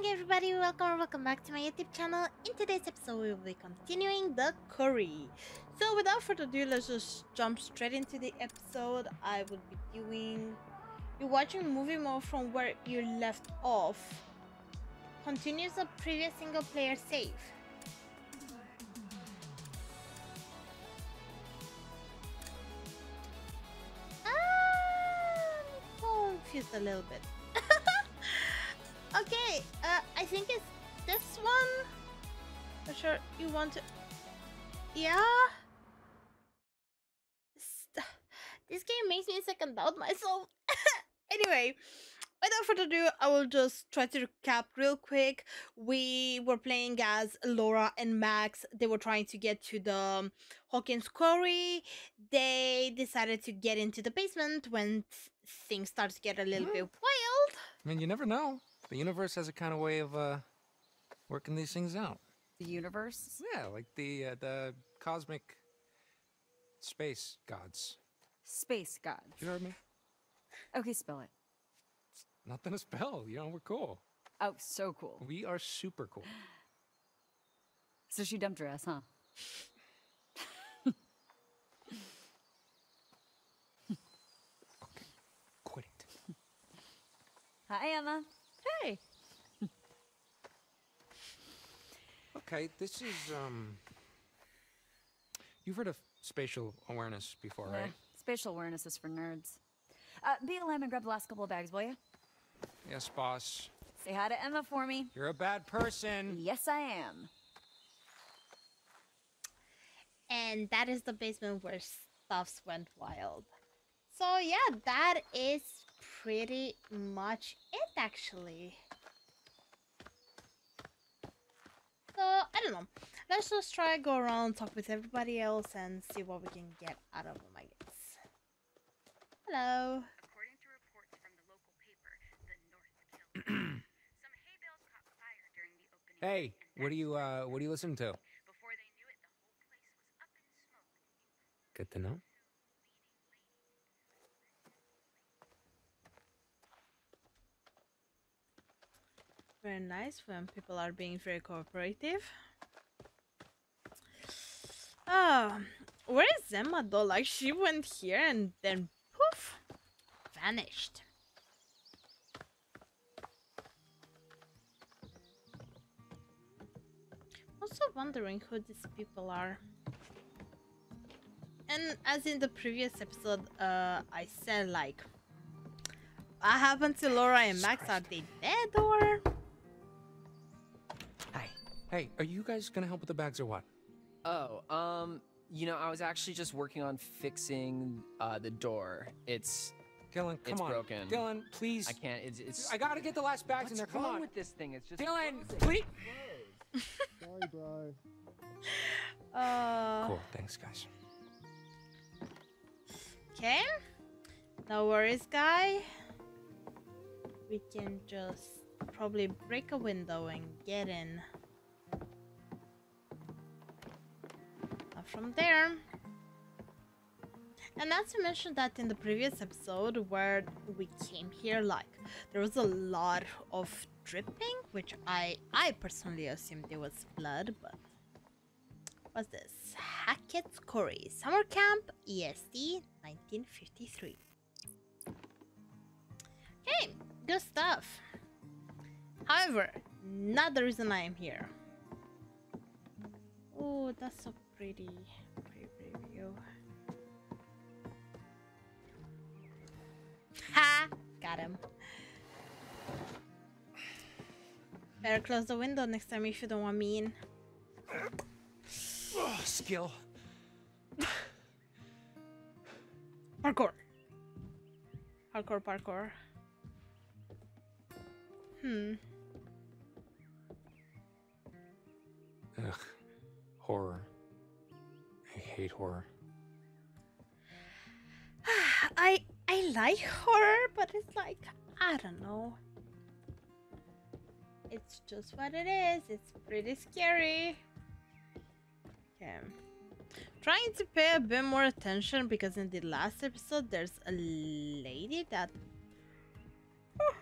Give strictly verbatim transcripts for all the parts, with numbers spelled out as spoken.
morning, everybody. Welcome or welcome back to my YouTube channel. In today's episode, we will be continuing the quarry. So without further ado, let's just jump straight into the episode. I will be doing... You're watching movie mode from where you left off. Continues the previous single player save. I'm confused a little bit. Okay, uh, I think it's this one. For sure, you want to... Yeah? This game makes me second doubt myself. Anyway, without further ado, I will just try to recap real quick. We were playing as Laura and Max. They were trying to get to the Hawkins Quarry. They decided to get into the basement when things start to get a little mm. bit wild. I mean, you never know. The universe has a kind of way of uh, working these things out. The universe? Yeah, like the uh, the cosmic space gods. Space gods. You heard me? Okay, spell it. It's nothing to spell. You know, we're cool. Oh, so cool. We are super cool. So she dumped her ass, huh? Okay, quit it. Hi, Emma. Hey. Okay, this is um you've heard of spatial awareness before, yeah. Right? Spatial awareness is for nerds. Uh B L M and grab the last couple of bags, will you? Yes, boss. Say hi to Emma for me. You're a bad person. Yes, I am. And that is the basement where stuffs went wild. So yeah, that is pretty much it, actually. So I don't know, let's just try go around, talk with everybody else and see what we can get out of them, I guess. Hello. According to reports from the local paper, the North Killed some hay bales caught fire during the opening. Hey, what do you uh what do you listen to? Before they knew it, the whole place was up in smoke. Good to know. Very nice when people are being very cooperative. Oh, where is Emma though? Like, she went here and then poof, vanished. Also wondering who these people are. And as in the previous episode, uh, I said, like, what happened to Laura and Max? Are they dead or... Hey, are you guys gonna help with the bags or what? Oh, um, you know, I was actually just working on fixing uh, the door. It's Dylan, come it's on, broken. Dylan, please. I can't. It's, it's. I gotta get the last bags What's in there. Come wrong on with this thing. It's just Dylan, please. Sorry, bro. Uh, cool. Thanks, guys. Okay. No worries, guy. We can just probably break a window and get in. From there, and not to mention that in the previous episode where we came here, like, there was a lot of dripping, which I I personally assumed it was blood. But what's this? Hackett's Quarry, summer camp, E S D nineteen fifty-three. Okay, good stuff. However, not the reason I am here. Oh, that's so pretty, pretty preview. Ha! Got him. Better close the window next time if you don't want me in. Oh, skill. Parkour. Parkour, parkour. Hmm. Ugh. Horror. Hate horror. I I like horror, but it's like, I don't know. It's just what it is. It's pretty scary. Okay. Trying to pay a bit more attention because in the last episode there's a lady that oh,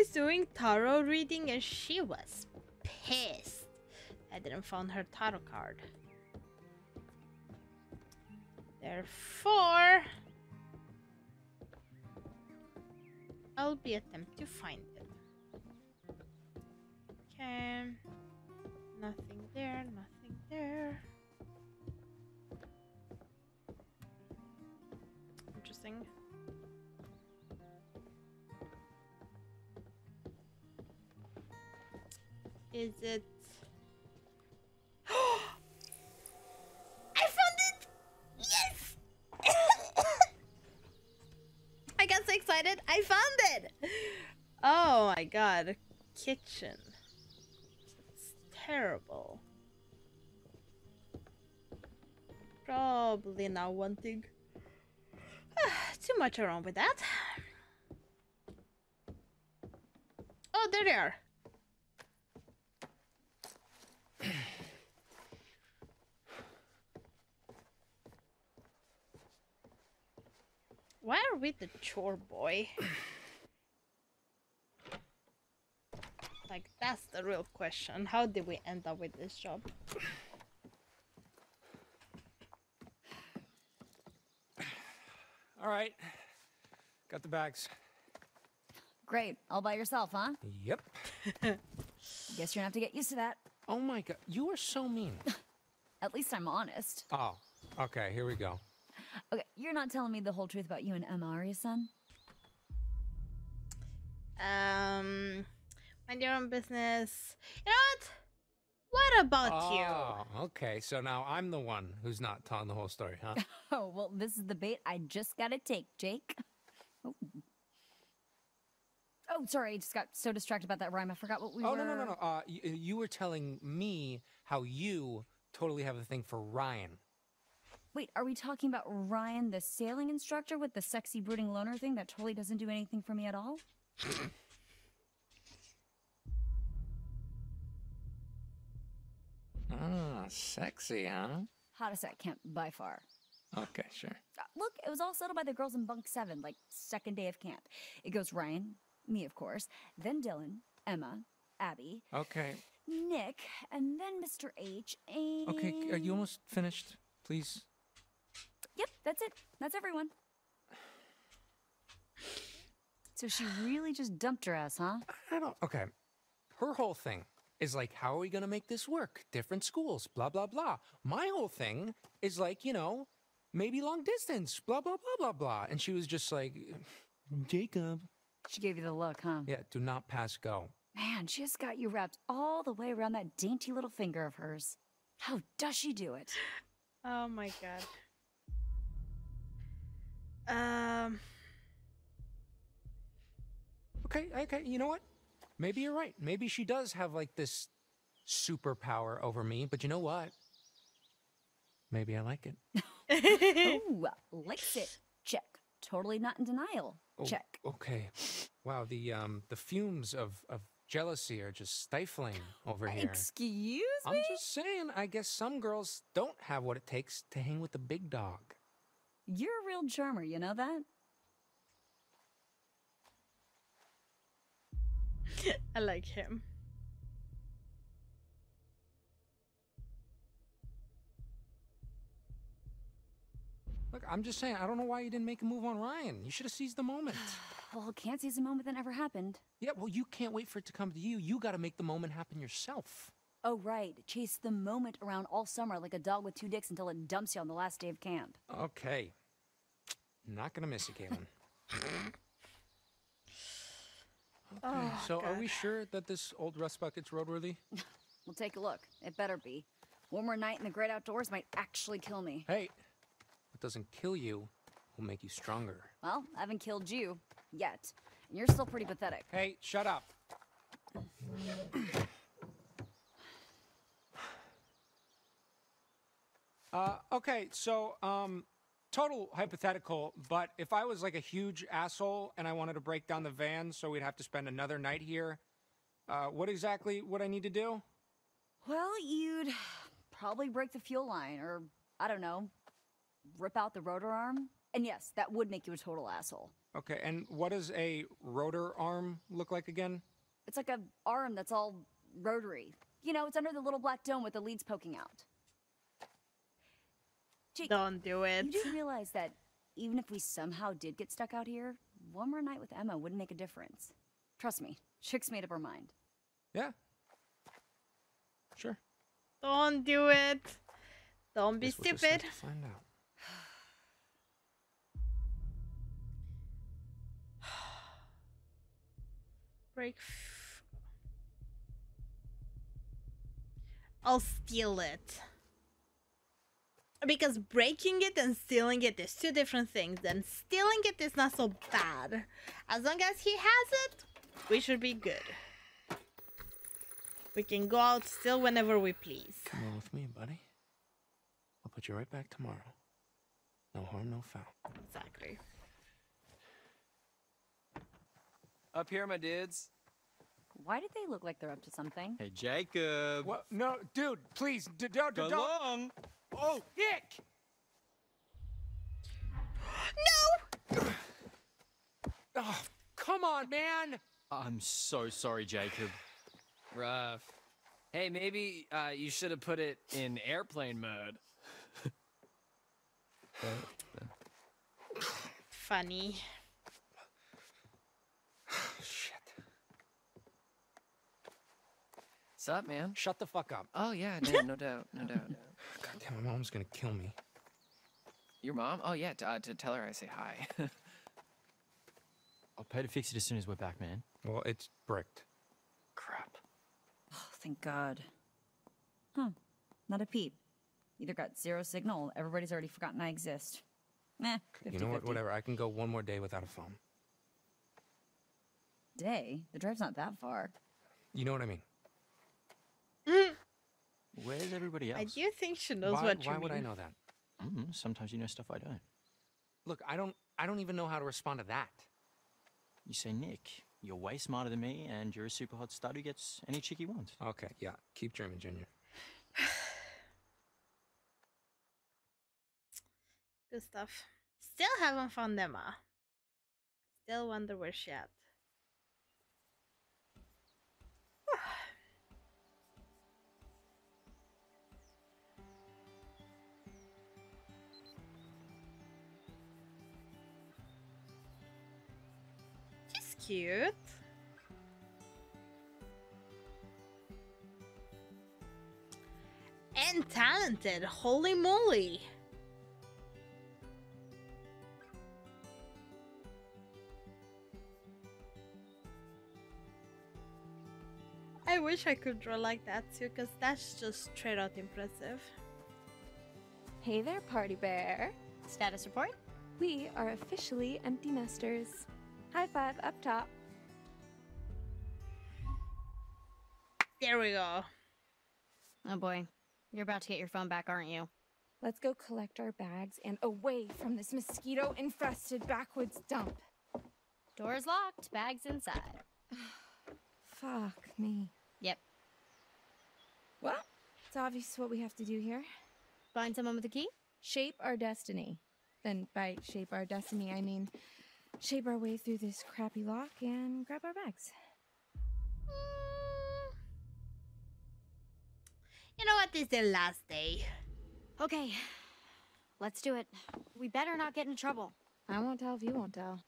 is doing tarot reading and she was pissed I didn't find her tarot card. Therefore, I'll be attempt to find it. Okay. Nothing there, nothing there. Interesting. Is it... I found it! Oh my god, kitchen. It's terrible. Probably not wanting too much around with that. Oh, there they are. Why are we the chore boy? Like, that's the real question. How did we end up with this job? All right. Got the bags. Great. All by yourself, huh? Yep. Guess you're gonna have to get used to that. Oh my god. You are so mean. At least I'm honest. Oh. Okay, here we go. Okay, you're not telling me the whole truth about you and Emma, are you, son? Um, mind your own business. You know what? What about oh, you? Okay, so now I'm the one who's not telling the whole story, huh? Oh, well, this is the bait I just gotta take, Jake. Oh, oh sorry, I just got so distracted about that rhyme. I forgot what we oh, were... Oh, no, no, no, no. Uh, you, you were telling me how you totally have a thing for Ryan. Wait, are we talking about Ryan, the sailing instructor with the sexy brooding loner thing that totally doesn't do anything for me at all? Ah, sexy, huh? Hottest at camp by far. Okay, sure. Uh, look, it was all settled by the girls in bunk seven, like second day of camp. It goes Ryan, me of course, then Dylan, Emma, Abby. Okay. Nick, and then Mister H, and... Okay, are you almost finished? Please. Yep, that's it. That's everyone. So she really just dumped her ass, huh? I don't... Okay. Her whole thing is like, how are we going to make this work? Different schools, blah, blah, blah. My whole thing is like, you know, maybe long distance, blah, blah, blah, blah, blah. And she was just like, Jacob. She gave you the look, huh? Yeah, do not pass go. Man, she has got you wrapped all the way around that dainty little finger of hers. How does she do it? Oh my god. Um. Okay, okay, you know what? Maybe you're right. Maybe she does have like this superpower over me, but you know what? Maybe I like it. Ooh, likes it. Check. Totally not in denial. Oh, check. Okay. Wow, the um the fumes of of jealousy are just stifling over here. Excuse me? I'm just saying, I guess some girls don't have what it takes to hang with the big dog. You're a real charmer, you know that? I like him. Look, I'm just saying, I don't know why you didn't make a move on Ryan. You should have seized the moment. Well, can't seize a moment that never happened. Yeah, well, you can't wait for it to come to you. You got to make the moment happen yourself. Oh, right. Chase the moment around all summer like a dog with two dicks until it dumps you on the last day of camp. Okay. Not going to miss you, Caitlin. Okay, oh, so God. Are we sure that this old rust bucket's roadworthy? We'll take a look. It better be. One more night in the great outdoors might actually kill me. Hey, what doesn't kill you will make you stronger. Well, I haven't killed you. Yet. And you're still pretty pathetic. Hey, shut up. uh, okay, so, um, total hypothetical, but if I was like a huge asshole and I wanted to break down the van so we'd have to spend another night here, uh, what exactly would I need to do? Well, you'd probably break the fuel line or, I don't know, rip out the rotor arm. And yes, that would make you a total asshole. Okay, and what does a rotor arm look like again? It's like an arm that's all rotary. You know, it's under the little black dome with the leads poking out. Jake, don't do it. You do realize that even if we somehow did get stuck out here, one more night with Emma wouldn't make a difference. Trust me, Chick's made up her mind. Yeah. Sure. Don't do it. Don't be stupid. We'll just have to find out. Break. F I'll steal it. Because breaking it and stealing it is two different things, and stealing it is not so bad. As long as he has it, we should be good. We can go out still whenever we please. Come on with me, buddy. I'll put you right back tomorrow. No harm, no foul. Exactly. Up here, my dudes. Why did they look like they're up to something? Hey, Jacob. What? No, dude, please. D don't, don't. Long. Oh, Nick! No! Oh, come on, man! I'm so sorry, Jacob. Rough. Hey, maybe uh, you should have put it in airplane mode. Funny. Shit. What's up, man? Shut the fuck up. Oh, yeah, no, no doubt, no doubt. God damn, my mom's gonna kill me. Your mom? Oh, yeah, to, uh, to tell her I say hi. I'll pay to fix it as soon as we're back, man. Well, it's bricked. Crap. Oh, thank God. Huh. Not a peep. Either got zero signal, everybody's already forgotten I exist. Meh. You know what? Whatever. I can go one more day without a phone. Day? The drive's not that far. You know what I mean. Mm. Where's everybody else? I do think she knows why, what you why mean. Why would I know that? Mm, sometimes you know stuff I don't. Look, I don't. I don't even know how to respond to that. You say, Nick, you're way smarter than me, and you're a super hot stud who gets any chick he wants. Okay, yeah, keep dreaming, Junior. Good stuff. Still haven't found Emma. Still wonder where she at. Cute. And talented. Holy moly. I wish I could draw like that too, because that's just straight out impressive. Hey there, Party Bear. Status report? We are officially empty nesters. High five up top. There we go. Oh boy, you're about to get your phone back, aren't you? Let's go collect our bags and away from this mosquito-infested backwoods dump. Door's locked, bags inside. Fuck me. Yep. Well, it's obvious what we have to do here. Find someone with a key? Shape our destiny. Then by shape our destiny, I mean... shape our way through this crappy lock and grab our bags. Mm. You know what? This is the last day. Okay, let's do it. We better not get in trouble. I won't tell if you won't tell.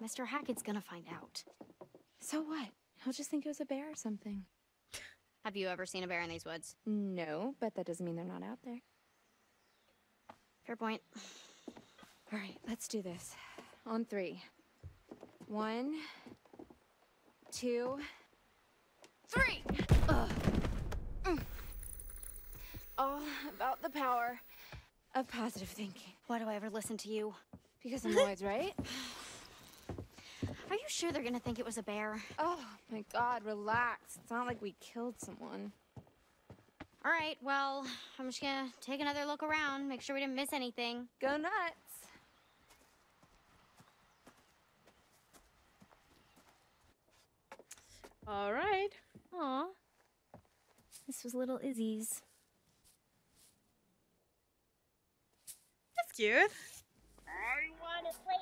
Mister Hackett's gonna find out. So what? He'll just think it was a bear or something. Have you ever seen a bear in these woods? No, but that doesn't mean they're not out there. Fair point. All right, let's do this. On three. One, two, three! Ugh. Mm. All about the power of positive thinking. Why do I ever listen to you? Because I'm always right? Are you sure they're gonna think it was a bear? Oh my God, relax. It's not like we killed someone. All right, well, I'm just gonna take another look around, make sure we didn't miss anything. Go nuts. All right. Aw. This was little Izzy's. That's cute. I to play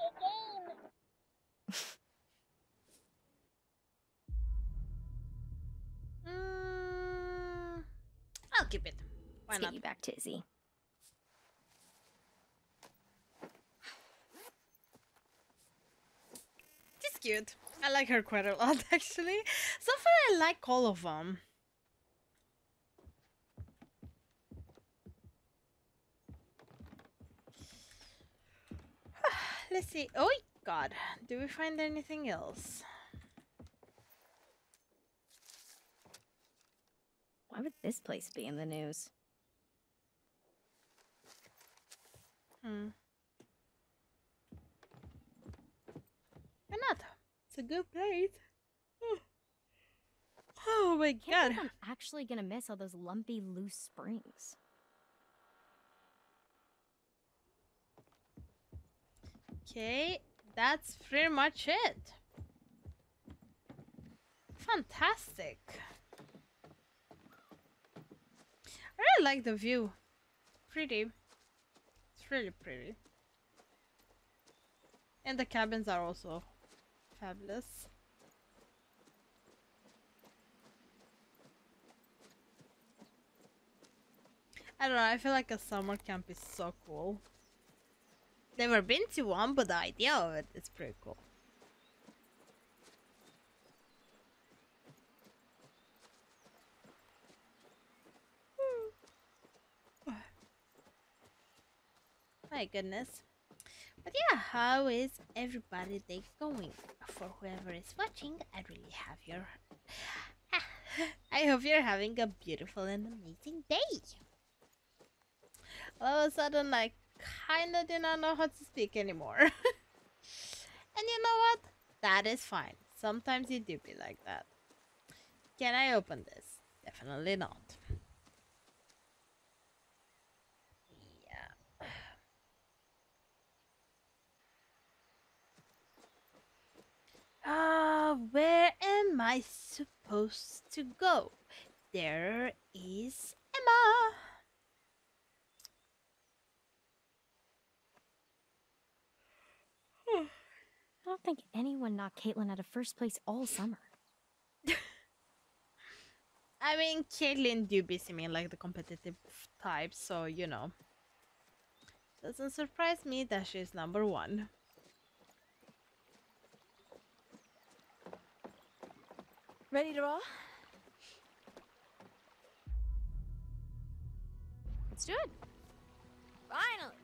a game. mm, I'll keep it. Why Let's not? Get you back to Izzy. She's cute. I like her quite a lot, actually. So far, I like all of them. Let's see. Oh, God. Do we find anything else? Why would this place be in the news? Hmm. Another. It's a good place. Oh, oh my God. I think I'm actually going to miss all those lumpy, loose springs. Okay, that's pretty much it. Fantastic. I really like the view. Pretty. It's really pretty. And the cabins are also fabulous. I don't know, I feel like a summer camp is so cool. Never been to one, but the idea of it is pretty cool. Hmm. My goodness. But yeah, how is everybody's day going? For whoever is watching, I really have your... I hope you're having a beautiful and amazing day. All of a sudden, like... kinda do not know how to speak anymore. And you know what? That is fine. Sometimes you do be like that. Can I open this? Definitely not. Yeah. Ah, uh, where am I supposed to go? There is Emma. I don't think anyone knocked Caitlin out of first place all summer. I mean, Caitlin do be seeming like the competitive type, so you know. Doesn't surprise me that she's number one. Ready to roll? Let's do it. Finally!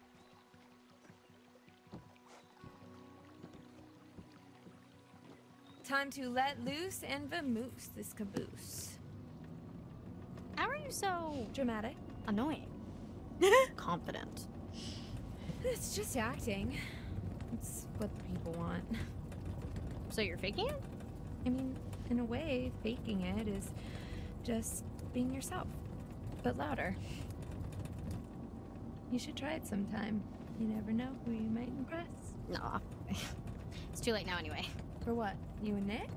Time to let loose and vamoose this caboose. How are you so... dramatic? Annoying. Confident. It's just acting. It's what the people want. So you're faking it? I mean, in a way, faking it is just being yourself, but louder. You should try it sometime. You never know who you might impress. Nah. It's too late now anyway. For what? You and Nick?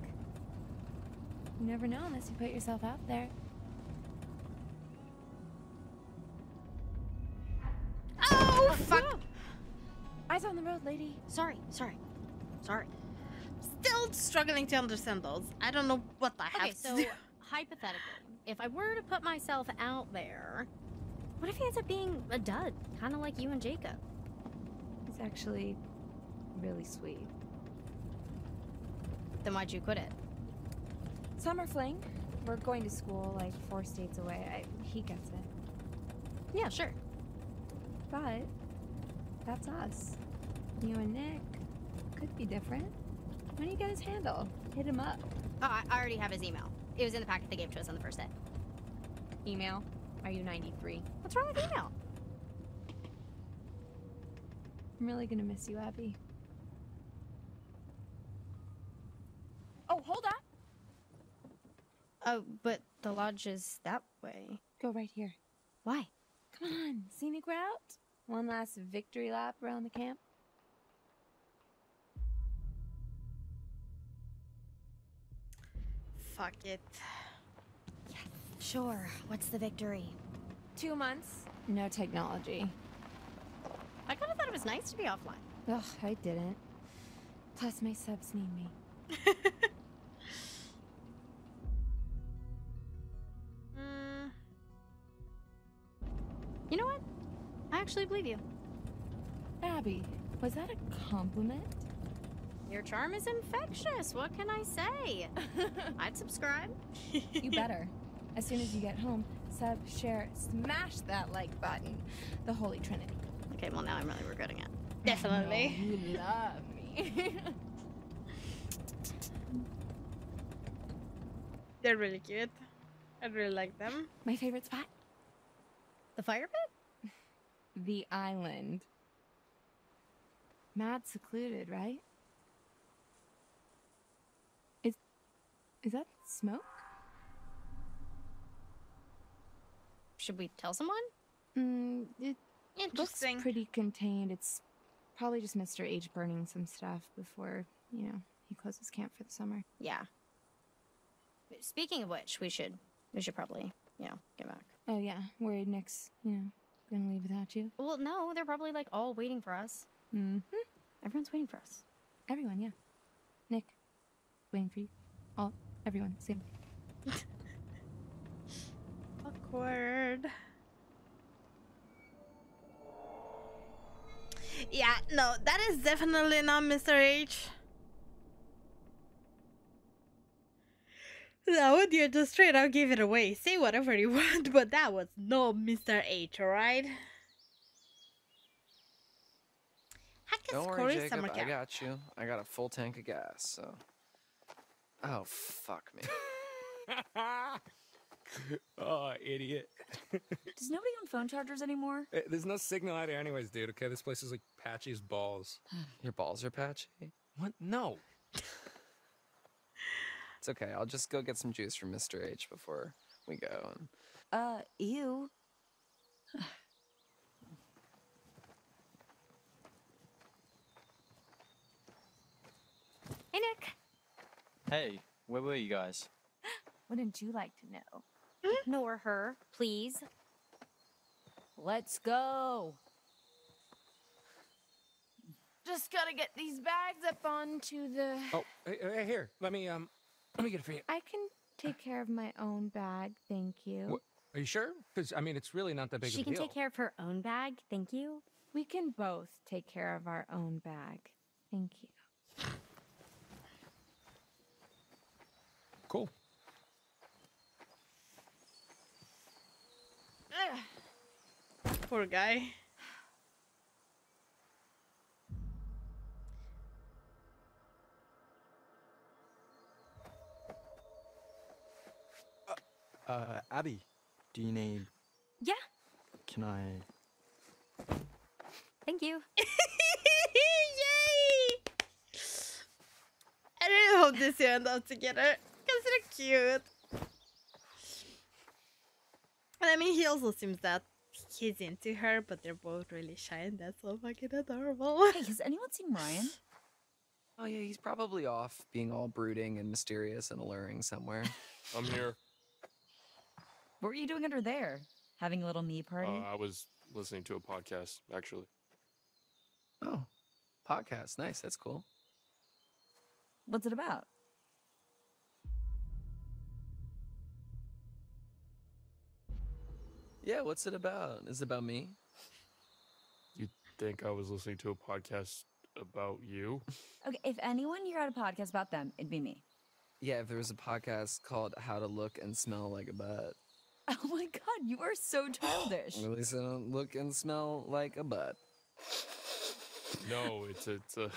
You never know unless you put yourself out there. Oh, oh fuck! No. Eyes on the road, lady. Sorry, sorry, sorry. Still struggling to understand those. I don't know what I okay, have to so do. Hypothetically, if I were to put myself out there, what if he ends up being a dud? Kind of like you and Jacob. It's actually really sweet. Then why'd you quit it? Summer fling. We're going to school like four states away. I, he gets it. Yeah, sure. But that's us. You and Nick could be different. Why don't you get his handle? Hit him up. Oh, I already have his email. It was in the packet they gave to us on the first day. Email? Are you ninety-three? What's wrong with email? I'm really gonna miss you, Abby. Oh, hold on. Oh, but the lodge is that way. Go right here. Why? Come on, scenic route. One last victory lap around the camp. Fuck it. Yes. Sure. What's the victory? Two months. No technology. I kind of thought it was nice to be offline. Ugh, I didn't. Plus, my subs need me. mm. You know what? I actually believe you. Abby, was that a compliment? Your charm is infectious. What can I say? I'd subscribe. You better. As soon as you get home, sub, share, smash that like button. The Holy Trinity. Okay, well, now I'm really regretting it. Definitely. No, you love me. They're really cute. I really like them. My favorite spot? The fire pit? The island. Mad secluded, right? Is, is that smoke? Should we tell someone? Mm, it looks pretty contained. It's probably just Mister H burning some stuff before, you know, he closes camp for the summer. Yeah. Speaking of which, we should we should probably, you know, get back. Oh, yeah. Worried Nick's, you know, gonna leave without you? Well, no. They're probably, like, all waiting for us. Mm-hmm. Everyone's waiting for us. Everyone, yeah. Nick, waiting for you. All, everyone, same. Awkward. Yeah, no, that is definitely not Mister H. That would you just straight out give it away. Say whatever you want, but that was no Mister H, alright? Don't worry, Jacob, I got you. I got a full tank of gas, so... Oh, fuck me. Oh, idiot. Does nobody own phone chargers anymore? Hey, there's no signal out here anyways, dude, okay? This place is like patchy as balls. Your balls are patchy? What? No. It's okay. I'll just go get some juice from Mister H before we go. And... Uh, ew. Hey, Nick. Hey, where were you guys? Wouldn't you like to know? Ignore her, please. Let's go. Just gotta get these bags up onto the. Oh, hey, hey, here. Let me um, let me get it for you. I can take care of my own bag, thank you. What? Are you sure? Because I mean, it's really not that big she of a deal. She can take care of her own bag, thank you. We can both take care of our own bag, thank you. Cool. Ugh. Poor guy. Uh, uh, Abby, do you need... Yeah. Can I... Thank you. Yay! I really hope this end up together. Because they're cute. I mean, he also seems that he's into her, but they're both really shy, and that's so fucking adorable. Hey, has anyone seen Ryan? Oh, yeah, he's probably off being all brooding and mysterious and alluring somewhere. I'm here. What were you doing under there? Having a little knee party? Uh, I was listening to a podcast, actually. Oh, podcast. Nice. That's cool. What's it about? Yeah, what's it about? Is it about me? You'd think I was listening to a podcast about you? Okay, if anyone here had a podcast about them, it'd be me. Yeah, if there was a podcast called How to Look and Smell Like a Butt. Oh my god, you are so childish. At least I don't look and smell like a butt. No, it's a, it's a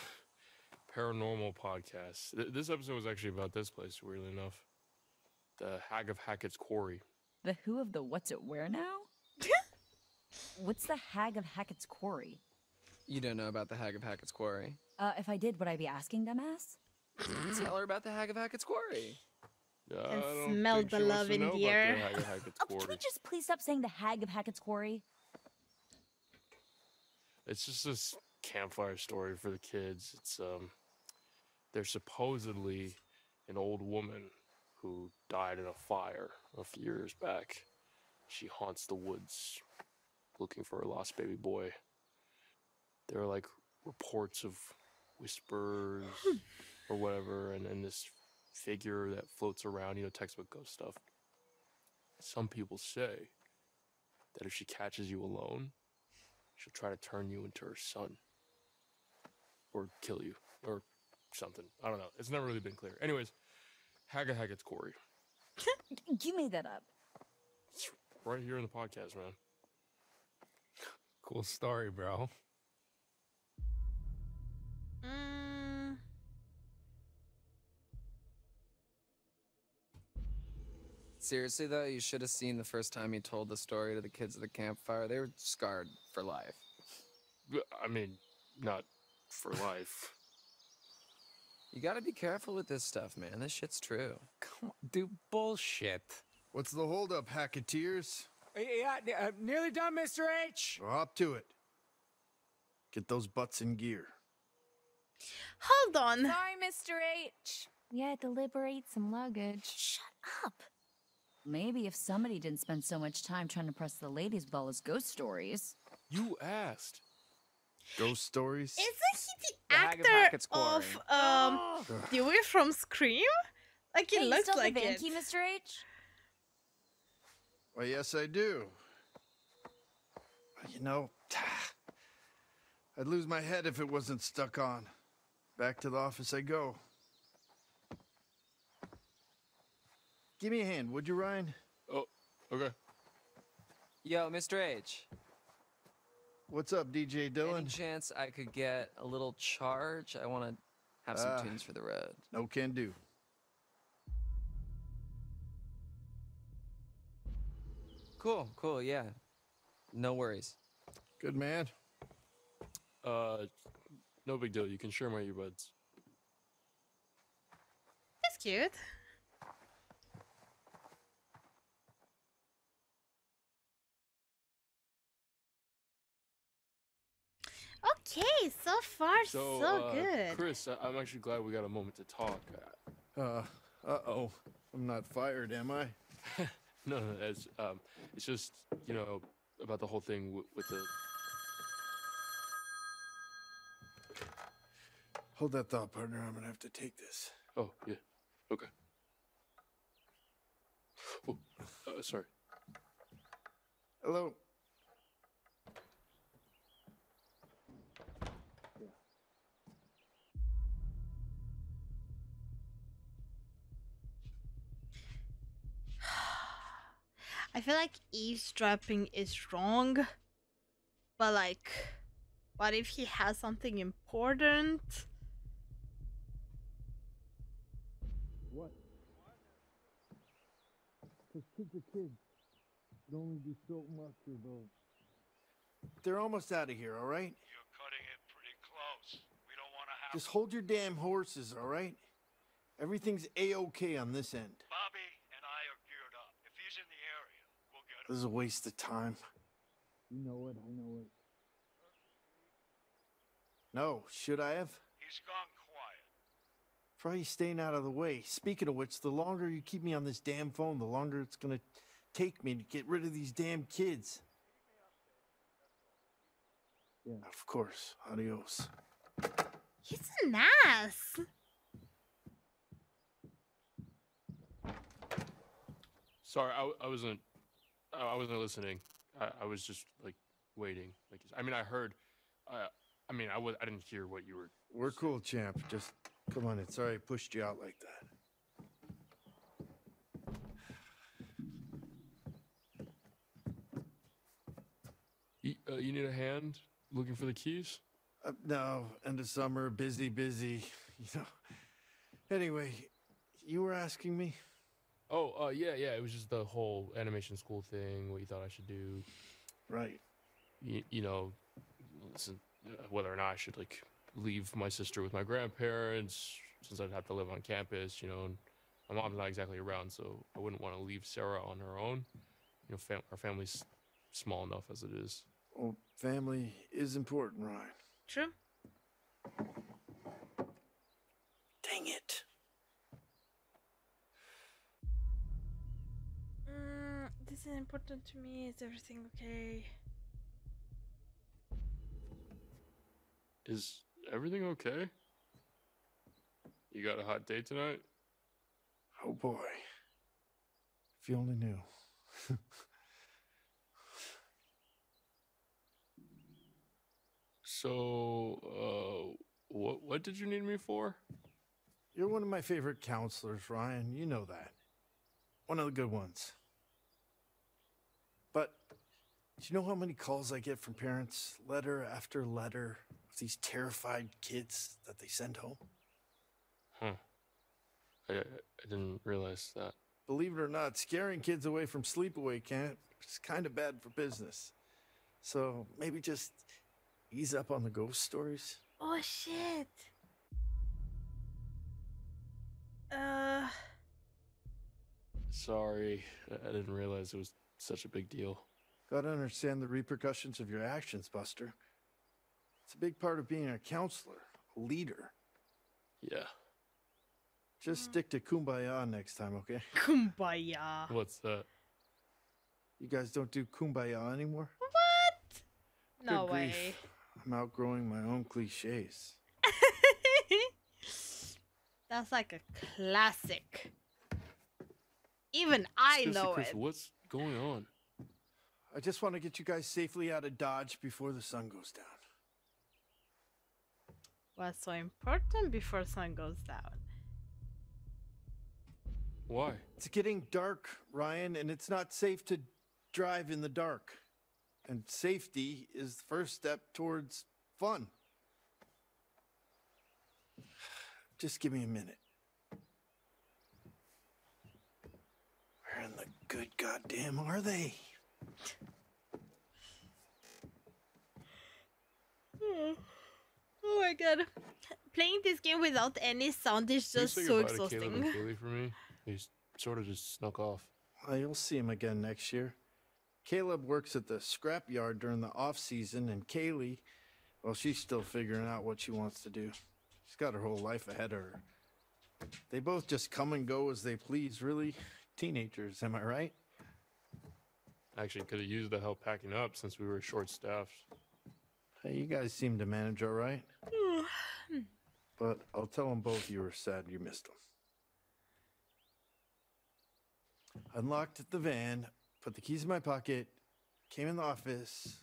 paranormal podcast. Th this episode was actually about this place, weirdly enough. The Hag of Hackett's Quarry. The who of the what's it where now? What's the Hag of Hackett's Quarry? You don't know about the Hag of Hackett's Quarry? Uh, if I did, would I be asking dumbass? Tell her about the Hag of Hackett's Quarry. Uh, and I don't smell think the she love wants to in the air. Hag of Hackett's oh, Quarry. Can we just please stop saying the Hag of Hackett's Quarry? It's just this campfire story for the kids. It's um, they're supposedly an old woman who died in a fire a few years back. She haunts the woods looking for her lost baby boy. There are like reports of whispers or whatever, and, and this figure that floats around, you know, textbook ghost stuff. Some people say that if she catches you alone, she'll try to turn you into her son or kill you or something. I don't know. It's never really been clear. Anyways, Hag of Hackett's Quarry. You made that up. It's right here in the podcast, man. Cool story, bro. Mm. Seriously, though, you should have seen the first time he told the story to the kids at the campfire. They were scarred for life. I mean, not for life. You gotta be careful with this stuff, man. This shit's true. Come on, dude, bullshit. What's the holdup, Hacketeers? Yeah, uh, nearly done, Mister H. Well, up to it. Get those butts in gear. Hold on. Sorry, Mister H. You had to liberate some luggage. Shut up. Maybe if somebody didn't spend so much time trying to press the ladies with all his ghost stories. You asked. Ghost stories? Isn't he the, the actor of, of um, the way from Scream? Like, he hey, looks like the it. Key, Mister H? Well, yes, I do. You know, I'd lose my head if it wasn't stuck on. Back to the office I go. Give me a hand, would you, Ryan? Oh, okay. Yo, Mister H. What's up, D J Dylan? Any chance I could get a little charge? I want to have some uh, tunes for the road. No can do. Cool, cool, yeah. No worries. Good man. Uh, no big deal. You can share my earbuds. That's cute. Okay, so far so, so uh, good. Chris, I I'm actually glad we got a moment to talk. Uh, uh-oh. I'm not fired, am I? No, no, it's, um, it's just, you know, about the whole thing w with the... Hold that thought, partner. I'm going to have to take this. Oh, yeah. Okay. Oh, uh, sorry. Hello. I feel like eavesdropping is wrong, but like, what if he has something important? What? Because kids are kids. Can only do so much of those. They're almost out of here, all right? You're cutting it pretty close. We don't want to have... Just hold your damn horses, all right? Everything's A-okay on this end. Bobby and I are geared up. If he's in the area... This is a waste of time. You know it, I know it. No, should I have? He's gone quiet. Probably staying out of the way. Speaking of which, the longer you keep me on this damn phone, the longer it's gonna take me to get rid of these damn kids. Yeah, of course. Adios. He's an ass. Sorry, I, I wasn't... I wasn't listening. I, I was just like waiting. Like I mean, I heard. Uh, I mean, I was. I didn't hear what you were. We're saying. Cool, champ. Just come on in. Sorry, I pushed you out like that. You, uh, you need a hand looking for the keys? Uh, no, end of summer, busy, busy. You know. Anyway, you were asking me. Oh, uh, yeah, yeah, it was just the whole animation school thing, what you thought I should do. Right. You, you know, listen, uh, whether or not I should, like, leave my sister with my grandparents, since I'd have to live on campus, you know, and my mom's not exactly around, so I wouldn't want to leave Sarah on her own. You know, fam our family's small enough as it is. Well, family is important, Ryan. True. Dang it. This is important to me. Is everything okay? Is everything okay? You got a hot day tonight? Oh boy. If you only knew. So, uh, what, what did you need me for? You're one of my favorite counselors, Ryan. You know that. One of the good ones. But do you know how many calls I get from parents, letter after letter, of these terrified kids that they send home? Huh. I, I didn't realize that. Believe it or not, scaring kids away from sleepaway camp is kind of bad for business. So maybe just ease up on the ghost stories. Oh, shit. Uh... Sorry, I didn't realize it was such a big deal. Gotta understand the repercussions of your actions, Buster. It's a big part of being a counselor, a leader. Yeah. Just mm. stick to kumbaya next time, okay? Kumbaya. What's that? You guys don't do kumbaya anymore? What? Good no grief. way. I'm outgrowing my own cliches. That's like a classic. Even I Excuse know it. What's going on? I just want to get you guys safely out of Dodge before the sun goes down. What's so important before sun goes down? Why? It's getting dark, Ryan, and it's not safe to drive in the dark. And safety is the first step towards fun. Just give me a minute. Where in the good goddamn are they? Oh. Oh my god. Playing this game without any sound is just so exhausting. Caleb and Kaylee for me? They sort of just snuck off. Well, you'll see him again next year. Caleb works at the scrapyard during the off season, and Kaylee, well, she's still figuring out what she wants to do. She's got her whole life ahead of her. They both just come and go as they please, really. Teenagers, am I right? Actually, could have used the help packing up since we were short-staffed. Hey, you guys seem to manage all right. But I'll tell them both you were sad you missed them. Unlocked the van, put the keys in my pocket, came in the office.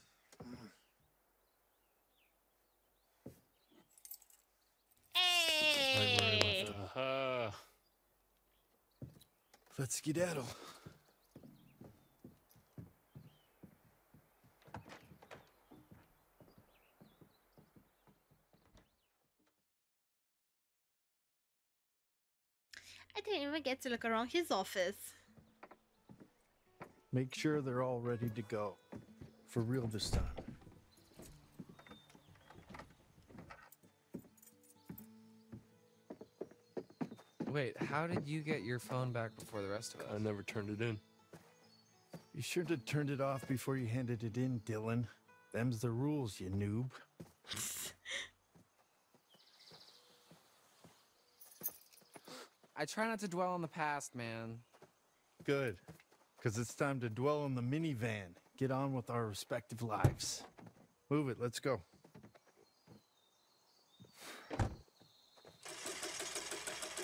Hey! Uh-huh. Let's skedaddle. I didn't even get to look around his office. Make sure they're all ready to go. For real this time. Wait, how did you get your phone back before the rest of us? I never turned it in. You sure did turn it off before you handed it in, Dylan. Them's the rules, you noob. I try not to dwell on the past, man. Good, because it's time to dwell on the minivan. Get on with our respective lives. Move it, let's go.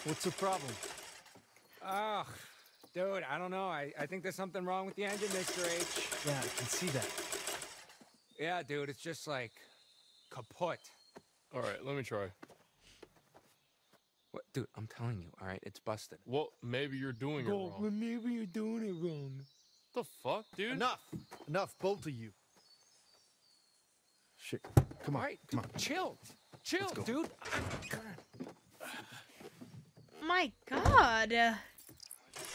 What's the problem? Ugh, oh, dude, I don't know. I, I think there's something wrong with the engine, Mister H. Yeah, I can see that. Yeah, dude, it's just like kaput. All right, let me try. What, dude, I'm telling you, all right, it's busted. Well, maybe you're doing Bro, it wrong. Well, maybe you're doing it wrong. What the fuck, dude? Enough. Enough, both of you. Shit. Come on. All right, come dude, on. Chill. Chill, dude. Oh, my God. Damn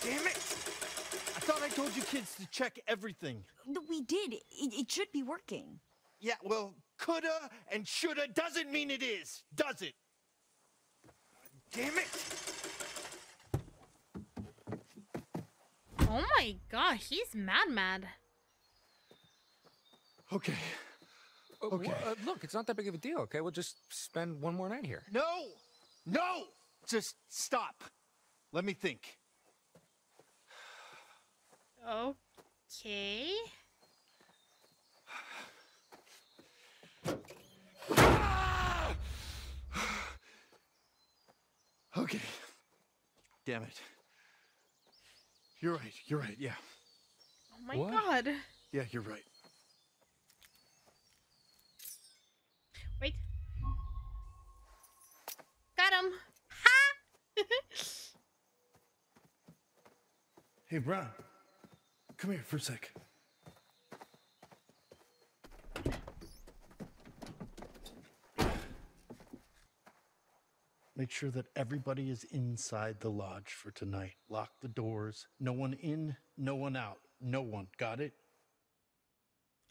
it. I thought I told you kids to check everything. We did. It, it should be working. Yeah, well, coulda and shoulda doesn't mean it is, does it? Damn it! Oh my god, he's mad mad. Okay. Okay. Uh, uh, look, it's not that big of a deal, okay? We'll just spend one more night here. No! No! Just stop. Let me think. Okay. Ah! Okay. Damn it. You're right. You're right. Yeah. Oh my what? God. Yeah, you're right. Wait. Got him. Ha! Hey, Brown. Come here for a sec. Make sure that everybody is inside the lodge for tonight. Lock the doors. No one in, no one out. No one. Got it?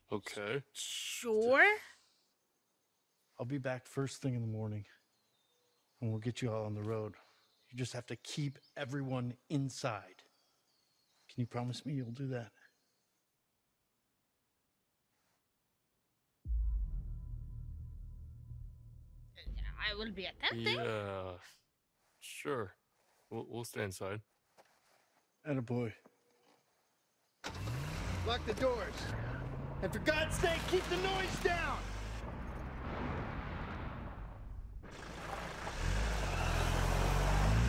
Okay. Sure. I'll be back first thing in the morning, and we'll get you all on the road. You just have to keep everyone inside. Can you promise me you'll do that? I will be attempting. Yeah, sure. We'll, we'll stay inside. And a boy. Lock the doors. And for God's sake, keep the noise down!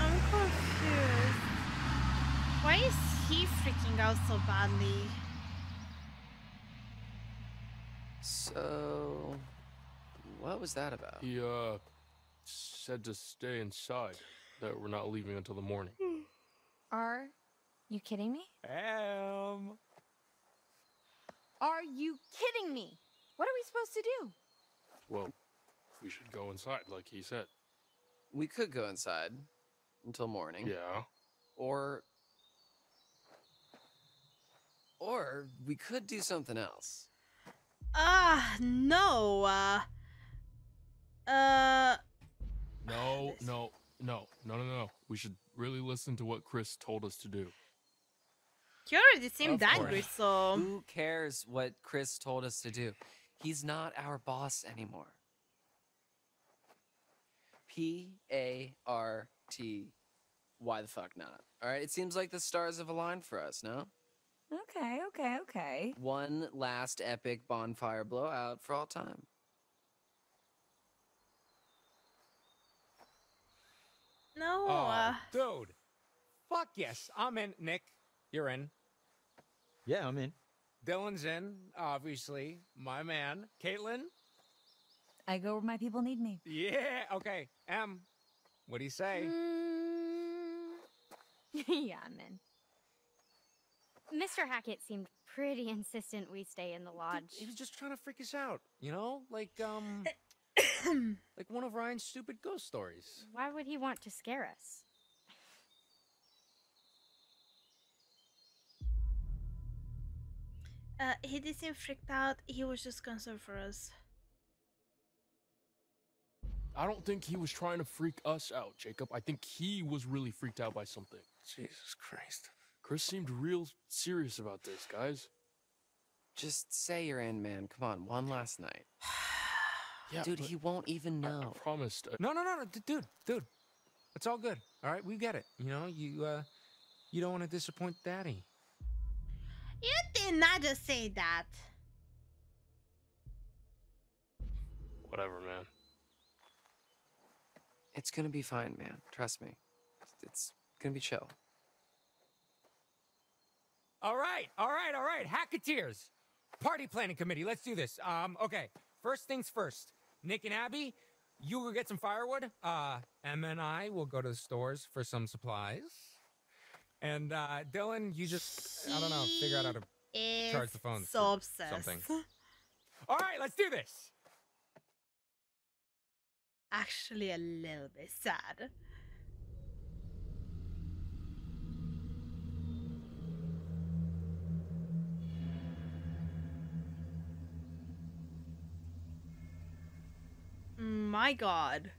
I'm confused. Why is he freaking out so badly? So... what was that about? He, uh... said to stay inside, that we're not leaving until the morning. Are you kidding me? Am. Are you kidding me? What are we supposed to do? Well, we should go inside, like he said. We could go inside until morning. Yeah. Or... or we could do something else. Ah, uh, no. Uh... uh... No, no, no, no, no, no. We should really listen to what Chris told us to do. You already seemed angry, so... who cares what Chris told us to do? He's not our boss anymore. P A R T. Why the fuck not? All right, it seems like the stars have aligned for us, no? Okay, okay, okay. One last epic bonfire blowout for all time. No. Oh, uh... dude. Fuck yes. I'm in, Nick. You're in. Yeah, I'm in. Dylan's in, obviously. My man. Caitlin? I go where my people need me. Yeah, okay. Em, what do you say? Mm... yeah, I'm in. Mister Hackett seemed pretty insistent we stay in the lodge. Dude, he was just trying to freak us out, you know? Like, um... like one of Ryan's stupid ghost stories. Why would he want to scare us? Uh, he didn't freak out. He was just concerned for us. I don't think he was trying to freak us out, Jacob. I think he was really freaked out by something. Jesus Christ. Chris seemed real serious about this, guys. Just say you're in, man. Come on, one last night. Yeah, dude, he won't even know. I promised. I no, no, no, no, dude, dude. It's all good. All right, we get it. You know, you uh, you don't want to disappoint Daddy. You did not just say that. Whatever, man. It's gonna be fine, man. Trust me. It's gonna be chill. All right, all right, all right. Hacketeers, party planning committee. Let's do this. Um, okay. First things first. Nick and Abby, you will get some firewood. Uh, Em and I will go to the stores for some supplies. And uh, Dylan, you just, I don't know, figure out how to charge the phone. So obsessed. Something. All right, let's do this. Actually, a little bit sad. My God.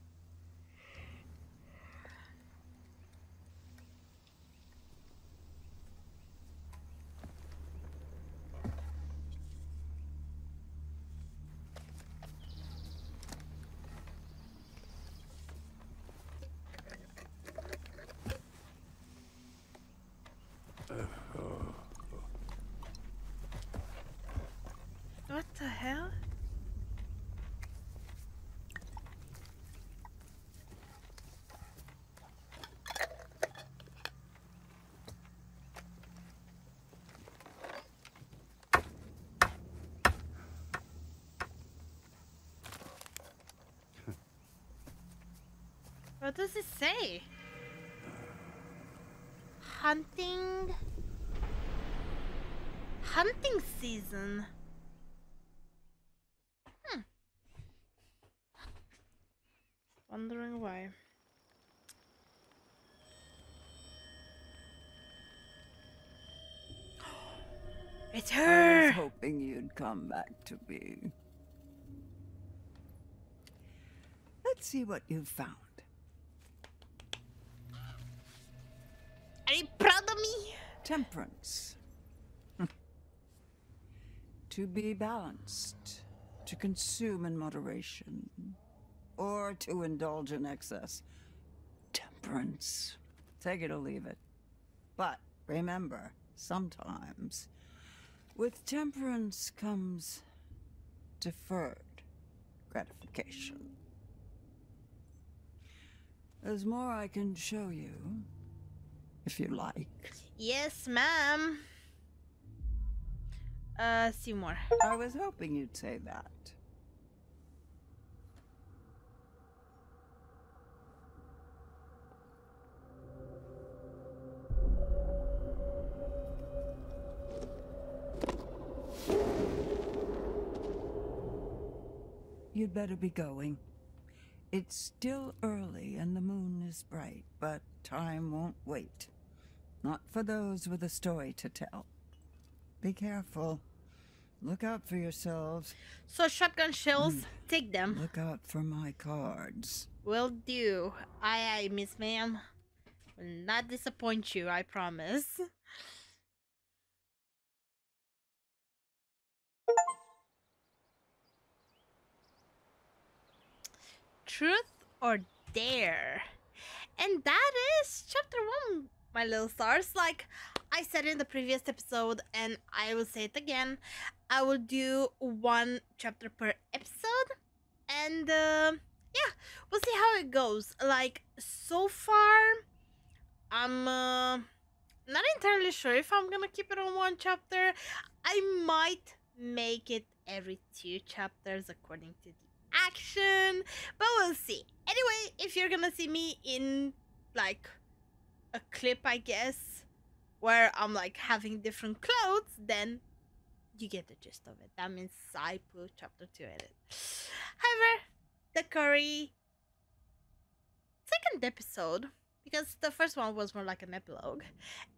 What the hell? What does it say? Hunting... Hunting season. Hmm. Wondering why. It's her! I was hoping you'd come back to me. Let's see what you've found. Are you proud of me? Temperance. To be balanced, to consume in moderation, or to indulge in excess. Temperance. Take it or leave it. But remember, sometimes, with temperance comes deferred gratification. There's more I can show you, if you like. Yes, ma'am. Uh, see more. I was hoping you'd say that. You'd better be going. It's still early and the moon is bright, but time won't wait. Not for those with a story to tell. Be careful. Look out for yourselves. So shotgun shells, mm. Take them. Look out for my cards. Will do. Aye, aye, Miss Ma'am. Will not disappoint you, I promise. Truth or dare? And that is chapter one, my little stars. Like I said in the previous episode, and I will say it again, I will do one chapter per episode, and uh, yeah, we'll see how it goes. Like, so far, I'm uh, not entirely sure if I'm gonna keep it on one chapter. I might make it every two chapters according to the action, but we'll see. Anyway, if you're gonna see me in, like, a clip, I guess, where I'm like having different clothes, then you get the gist of it. That means I put chapter two in it. However, the Quarry second episode, because the first one was more like an epilogue,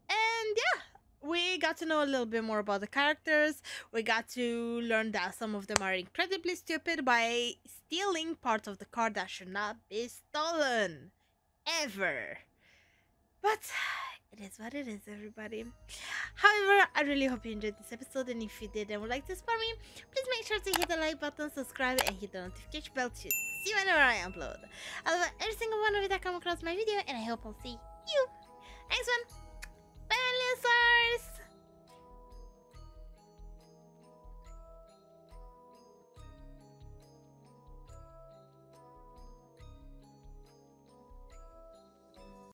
and yeah, we got to know a little bit more about the characters. We got to learn that some of them are incredibly stupid by stealing parts of the card that should not be stolen ever. But it is what it is, everybody. However, I really hope you enjoyed this episode, and if you did and would like to support me, please make sure to hit the like button, subscribe, and hit the notification bell to see whenever I upload. I love every single one of you that come across my video, and I hope I'll see you next one.